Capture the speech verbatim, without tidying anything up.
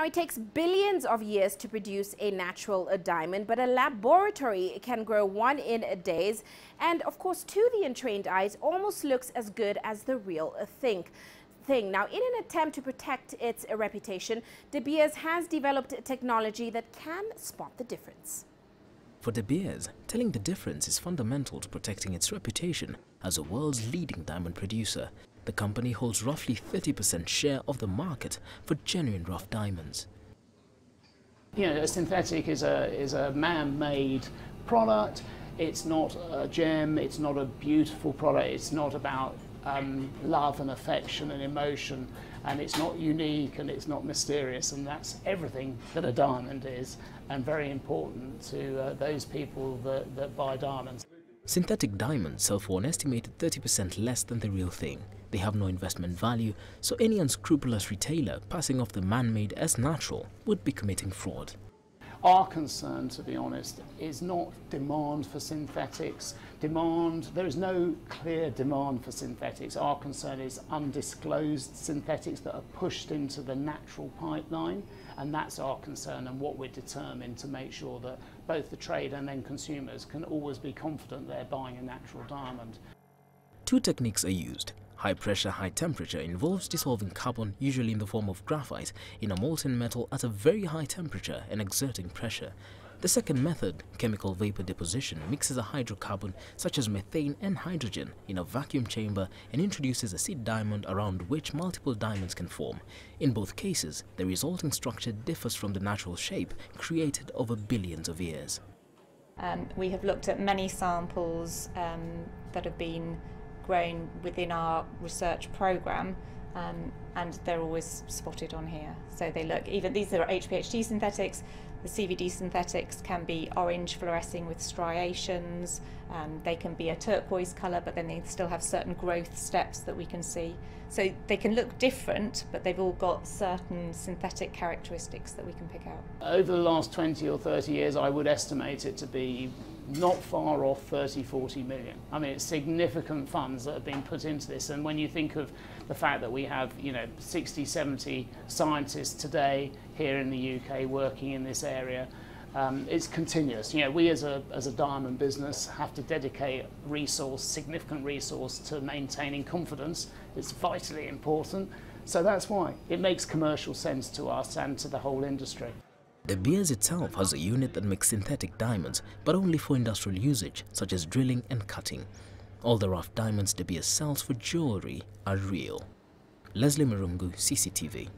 Now, it takes billions of years to produce a natural diamond, but a laboratory can grow one in days. And of course, to the entrained eyes, almost looks as good as the real thing. Thing. Now, in an attempt to protect its reputation, De Beers has developed technology that can spot the difference. For De Beers, telling the difference is fundamental to protecting its reputation as the world's leading diamond producer. The company holds roughly thirty percent share of the market for genuine rough diamonds. You know, a synthetic is a, is a man-made product. It's not a gem, it's not a beautiful product, it's not about Um, love and affection and emotion, and it's not unique and it's not mysterious, and that's everything that a diamond is, and very important to uh, those people that, that buy diamonds. Synthetic diamonds sell for an estimated thirty percent less than the real thing. They have no investment value, so any unscrupulous retailer passing off the man-made as natural would be committing fraud. Our concern, to be honest, is not demand for synthetics. Demand, there is no clear demand for synthetics. Our concern is undisclosed synthetics that are pushed into the natural pipeline, and that's our concern, and what we're determined to make sure that both the trade and then consumers can always be confident they're buying a natural diamond. Two techniques are used. High pressure, high temperature involves dissolving carbon, usually in the form of graphite, in a molten metal at a very high temperature and exerting pressure. The second method, chemical vapor deposition, mixes a hydrocarbon such as methane and hydrogen in a vacuum chamber and introduces a seed diamond around which multiple diamonds can form. In both cases, the resulting structure differs from the natural shape created over billions of years. Um, we have looked at many samples um, that have been grown within our research program, um, and they're always spotted on here. So they look, even these are H P H T synthetics. The C V D synthetics can be orange fluorescing with striations, um, they can be a turquoise colour, but then they still have certain growth steps that we can see. So they can look different, but they've all got certain synthetic characteristics that we can pick out. Over the last twenty or thirty years, I would estimate it to be not far off thirty, forty million. I mean, it's significant funds that have been put into this, and when you think of the fact that we have, you know, sixty, seventy scientists today here in the U K working in this area, um, it's continuous. You know, we as a, as a diamond business have to dedicate resource, significant resource, to maintaining confidence. It's vitally important. So that's why it makes commercial sense to us and to the whole industry. De Beers itself has a unit that makes synthetic diamonds, but only for industrial usage, such as drilling and cutting. All the rough diamonds De Beers sells for jewellery are real. Leslie Marungu, C C T V.